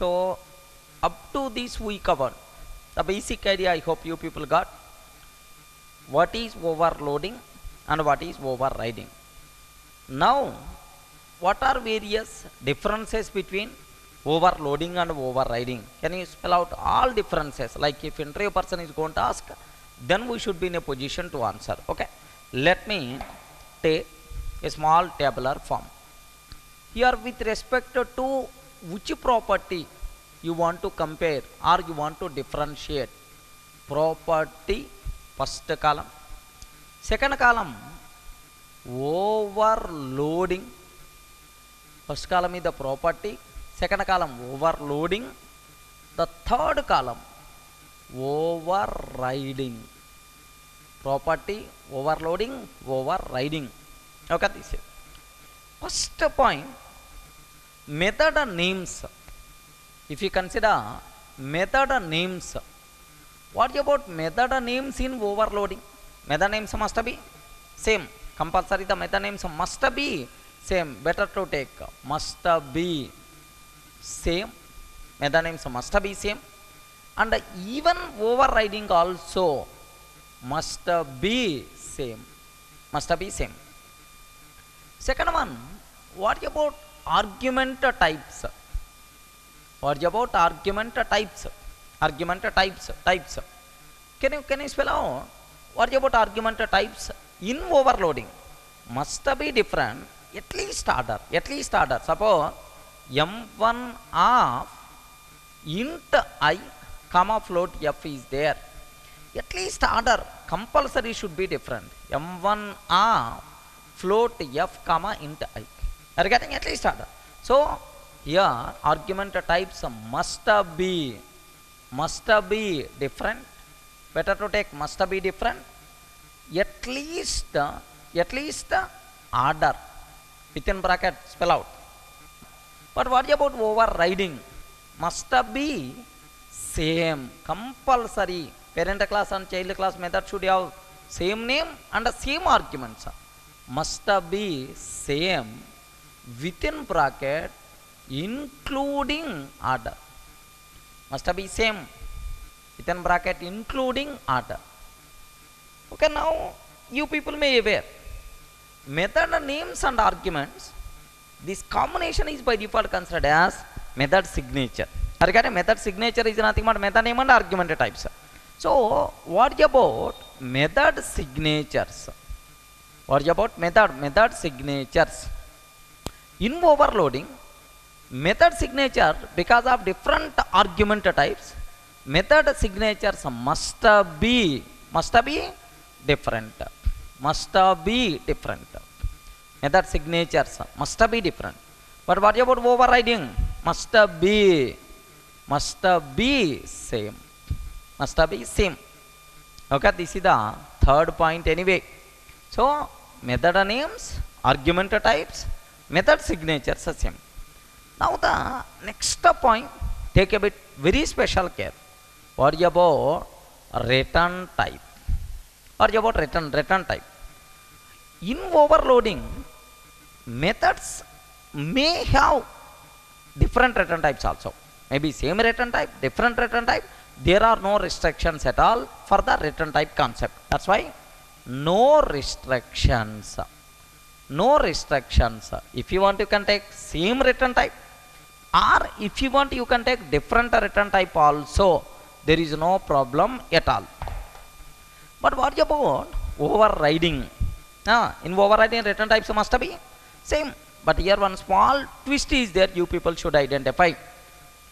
So up to this we covered. The basic idea I hope you people got. What is overloading and what is overriding. Now what are various differences between overloading and overriding? Can you spell out all differences? Like if interview person is going to ask, then we should be in a position to answer. Okay. Let me take a small tabular form. Here with respect to which property you want to compare or you want to differentiate. Property, first column. Second column, overloading. First column is the property. Second column, overloading. The third column, overriding. Property, overloading, overriding. Okay, this is first point. Method names. If you consider method names, what about method names in overloading? Method names must be same. Compulsory the method names must be same. Better to take must be same. Method names must be same. And even overriding also must be same. Must be same. Second one, what about argument types? What about argument types? Argument types, types. Can you spell out what about argument types in overloading? Must be different, at least order, at least order. Suppose m1 of int I comma float f is there, at least order compulsory should be different. M1 of float f comma int I, are you getting? At least order. So here argument types must be different. Better to take must be different, at least order, within bracket spell out. But what about overriding? Must be same, compulsory. Parent class and child class method should have same name and the same arguments. Must be same, within bracket including order. Must be same, within bracket including order. Okay, now you people may be aware, method names and arguments, this combination is by default considered as method signature. Are getting? Method signature is nothing but method name and argument types. So what about method signatures? What about method signatures in overloading? Method signature, because of different argument types, method signatures must be different. Must be different. Method signatures must be different. But what about overriding? Must be same. Must be same. Okay, this is the third point anyway. So method names, argument types, method signatures are same. Now the next point, take a bit very special care. What about return type? What about return type? In overloading, methods may have different return types also. Maybe same return type, different return type. There are no restrictions at all for the return type concept. That's why no restrictions, no restrictions. If you want, you can take same return type, or if you want, you can take different return type also. There is no problem at all. But what about overriding? In overriding, return types must be same. But here one small twist is there, you people should identify.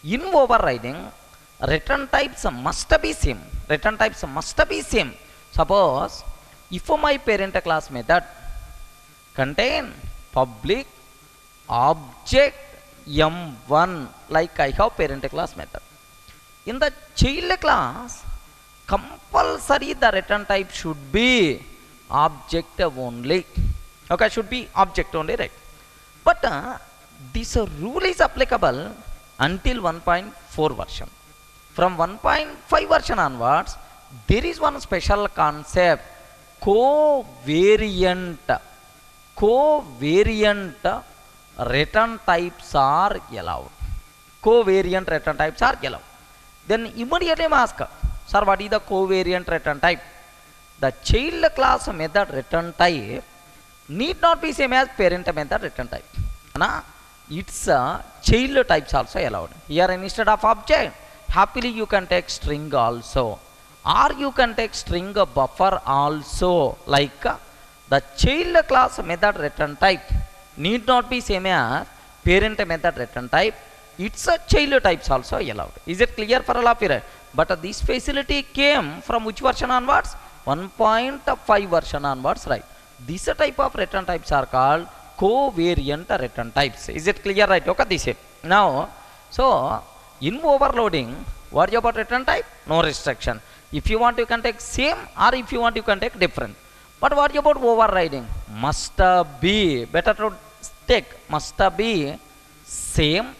In overriding, return types must be same. Return types must be same. Suppose if my parent class method contain public object m1, like I have parent class method, in the child class compulsory the return type should be object only. Okay, should be object only, right? But this rule is applicable until 1.4 version. From 1.5 version onwards, there is one special concept, covariant. Covariant return types are allowed. covariant return types are allowed. Then immediately I ask, sir, what is the covariant return type? The child class method return type need not be same as parent method return type. Na, it's a child types also allowed. Here instead of object, happily you can take string also, or you can take string buffer also. Like the child class method return type need not be same as parent method return type. It's a child types also allowed. Is it clear for all of you? But this facility came from which version onwards? 1.5 version onwards, right? This type of return types are called covariant return types. Is it clear, right? Okay, this is now. So in overloading, what about return type? No restriction. If you want, you can take same, or if you want, you can take different. But what about overriding? Must be better to take must be same.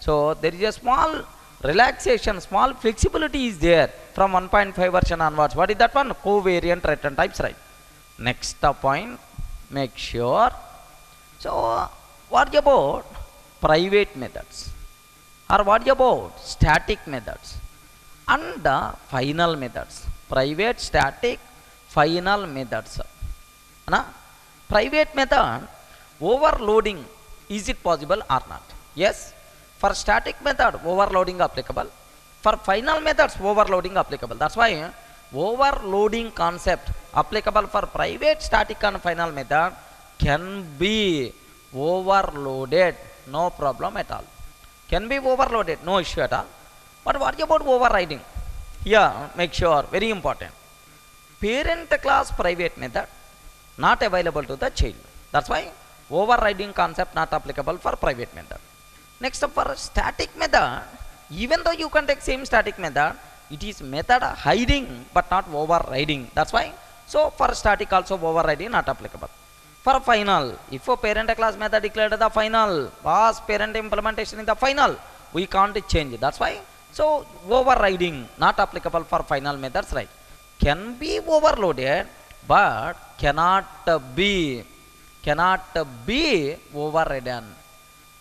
So there is a small relaxation, small flexibility is there from 1.5 version onwards. What is that one? Covariant return types, right? Next point, make sure. So what about private methods, or what about static methods and the final methods? Private, static, final methods. Na, private method overloading, is it possible or not? Yes. For static method, overloading applicable. For final methods, overloading applicable. That's why overloading concept applicable for private, static and final method can be overloaded, no problem at all. Can be overloaded, no issue at all. But what about overriding? Here make sure, very important, parent class private method not available to the child. That's why overriding concept not applicable for private method. Next up, for static method, even though you can take same static method, it is method hiding but not overriding. That's why, so for static also overriding not applicable. For final, if a parent class method declared the final, was parent implementation in the final, we can't change it. That's why, so overriding not applicable for final methods, right? Can be overloaded but cannot be overridden.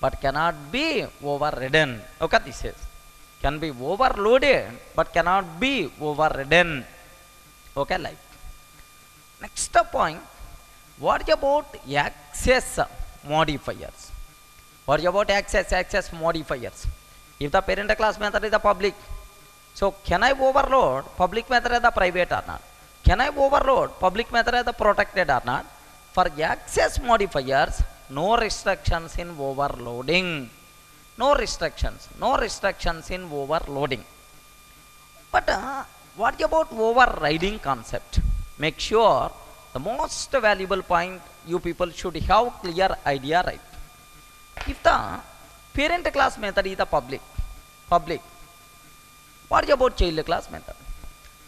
But cannot be overridden. Okay, this is can be overloaded but cannot be overridden. Okay, like next point, what about access modifiers? What about access modifiers? If the parent class method is the public, so can I overload public method as the private or not? Can I overload public method as the protected or not? For access modifiers, no restrictions in overloading. No restrictions in overloading. But what about overriding concept? Make sure, the most valuable point you people should have clear idea, right? If the parent class method is the public, what about child class method?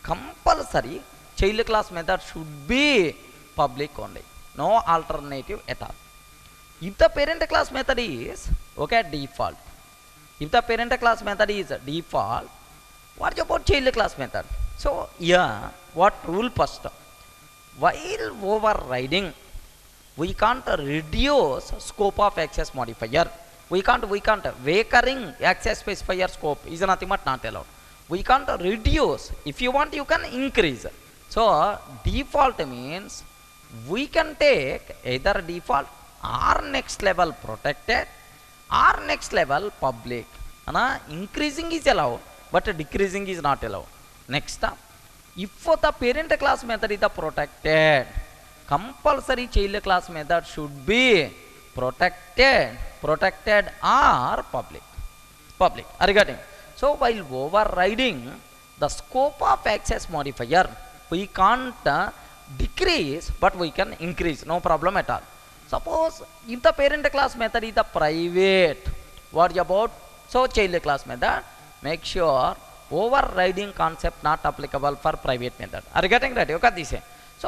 Compulsory child class method should be public only, no alternative at all. If the parent class method is default, if the parent class method is default, what about child class method? So what rule first? While overriding, we can't reduce scope of access modifier. We can't vacating access specifier scope is nothing but not allowed. We can't reduce. If you want, you can increase. So default means we can take either default or next level protected or next level public. Ana, increasing is allowed but decreasing is not allowed. Next up, if the parent class method is the protected, compulsory child class method should be protected or public. Are you getting? So while overriding, the scope of access modifier we can't decrease but we can increase, no problem at all. Suppose if the parent class method is the private, what about child class method? Make sure overriding concept not applicable for private method. Are you getting that? Okay, this. So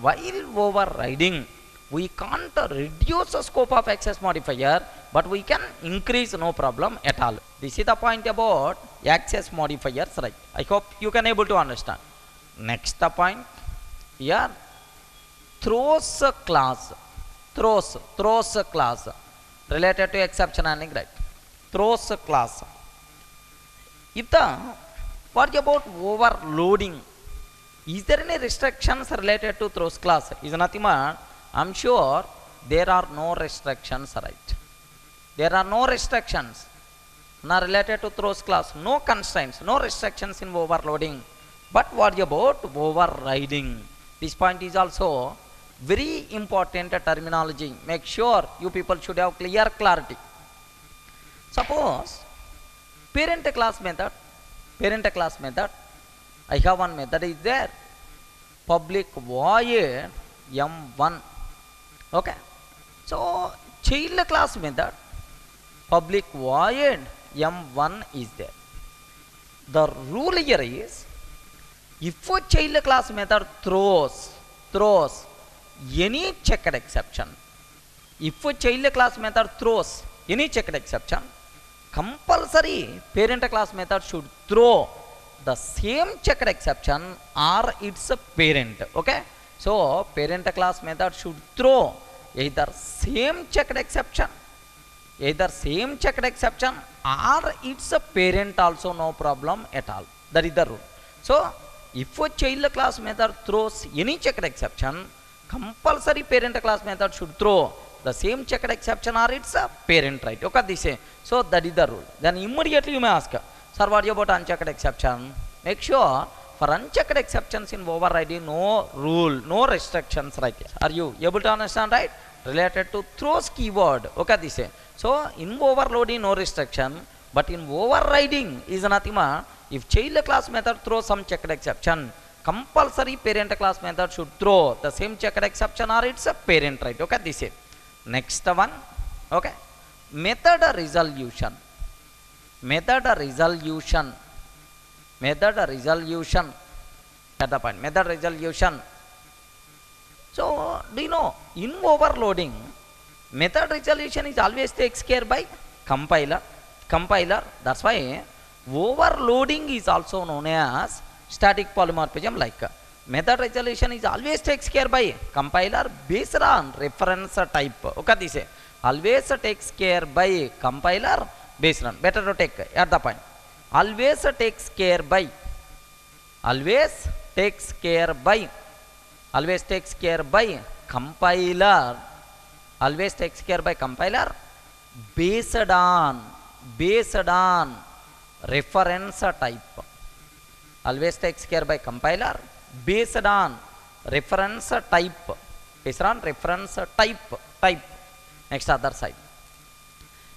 while overriding, we can't reduce the scope of access modifier but we can increase, no problem at all. This is the point about access modifiers, right? I hope you can able to understand. Next the point here, throws class related to exception handling, right? throws a class. If the what about overloading? Is there any restrictions related to throws class? Is nothing more. I'm sure there are no restrictions, right? There are no restrictions not related to throws class. No constraints, no restrictions in overloading. But what about overriding? This point is also very important terminology. Make sure you people should have clear clarity. Suppose parent class method, I have one method is there, public void m1. Okay, so child class method, public void m1 is there. The rule here is, if a child class method throws any checked exception, if a child class method throws any checked exception, compulsory parent class method should throw the same checked exception or its parent. Okay, so parent class method should throw either same checked exception or its parent also, no problem at all. That is the rule. So if a child class method throws any checked exception, compulsory parent class method should throw the same checked exception or its parent, right? Okay, this is, so that is the rule. Then immediately you may ask, sir, what about unchecked exception? Make sure for unchecked exceptions in overriding, no rule, no restrictions, right? Are you able to understand, right? Related to throws keyword. Okay, this is, so in overloading no restriction, but in overriding is nothing more. If child class method throws some checked exception, compulsory parent class method should throw the same checked exception or its parent, right? Okay, this is. Next one. Okay, method resolution at the point, method resolution. So do you know, in overloading, method resolution is always takes care by compiler. That's why overloading is also known as static polymorphism. Like method resolution is always takes care by compiler based on reference type. Okay, this is always takes care by compiler based on, better to take at the point, always takes care by compiler, based on reference type, based on reference type. Next, other side.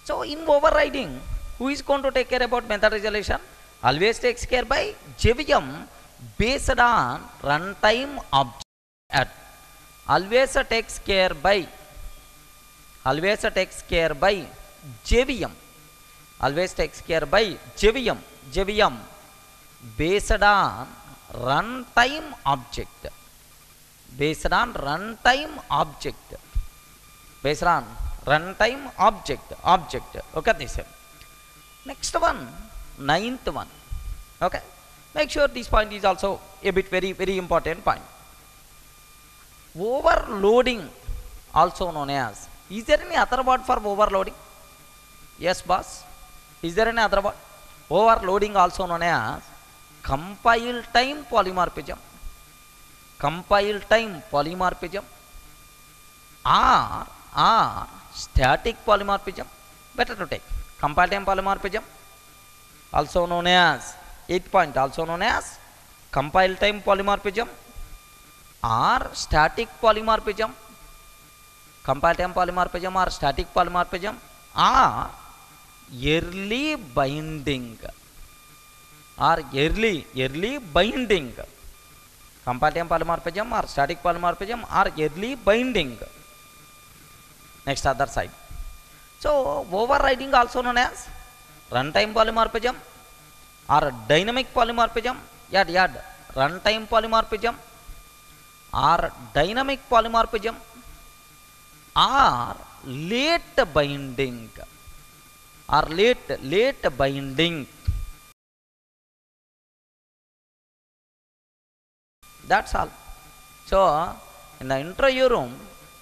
So in overriding, who is going to take care about method resolution? Always takes care by JVM based on runtime object at. Always takes care by JVM. JVM based on runtime object. Based on runtime object. Okay, this is. Next one, ninth one. Okay, make sure this point is also a bit very important point. Overloading also known as, is there any other word for overloading? Yes, boss, is there any other word? Overloading also known as compile time polymorphism or static polymorphism, better to take compile time polymorphism, also known as 8 point, also known as compile time polymorphism or static polymorphism, or early binding. Compile time polymorphism or static polymorphism or early binding. Next, other side. So overriding also known as runtime polymorphism or dynamic polymorphism, runtime polymorphism or dynamic polymorphism or late binding. That's all. So in the interview room,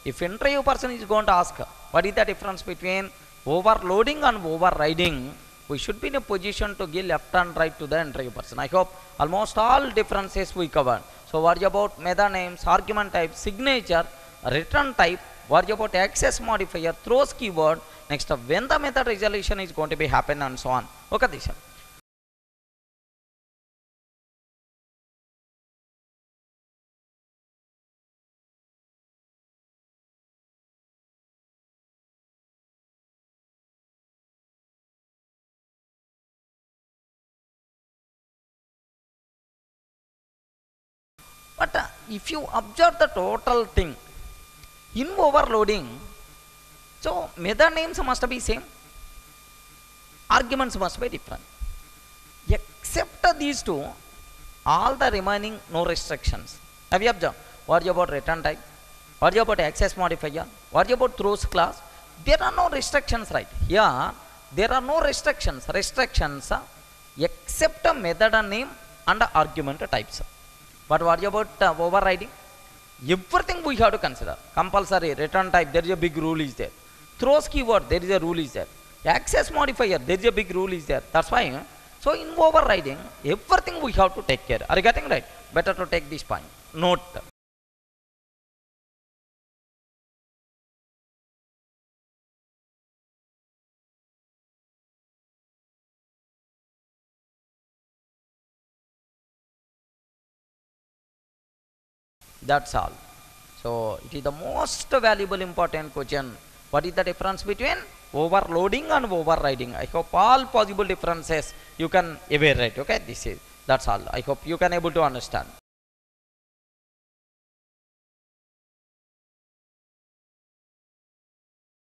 if interview person is going to ask, what is the difference between overloading and overriding, we should be in a position to give left and right to the interview person. I hope almost all differences we covered. So what about meta names, argument type, signature, return type, what about access modifier, throws keyword, next up when the method resolution is going to be happen and so on. Okay, Disha. But if you observe the total thing, in overloading, so method names must be same, arguments must be different. Except these two, all the remaining no restrictions. Have you observed? What about return type? What about access modifier? What about throws class? There are no restrictions, right? Here, there are no restrictions. Restrictions except a method name and argument types. But what about overriding? Everything we have to consider. Compulsory, return type, there is a big rule is there. Throws keyword, there is a rule is there. Access modifier, there is a big rule is there. That's why, so in overriding, everything we have to take care. Are you getting right? Better to take this point. Note. That's all. So it is the most valuable important question. What is the difference between overloading and overriding? I hope all possible differences you can evaluate. Okay, this is that's all. I hope you can able to understand.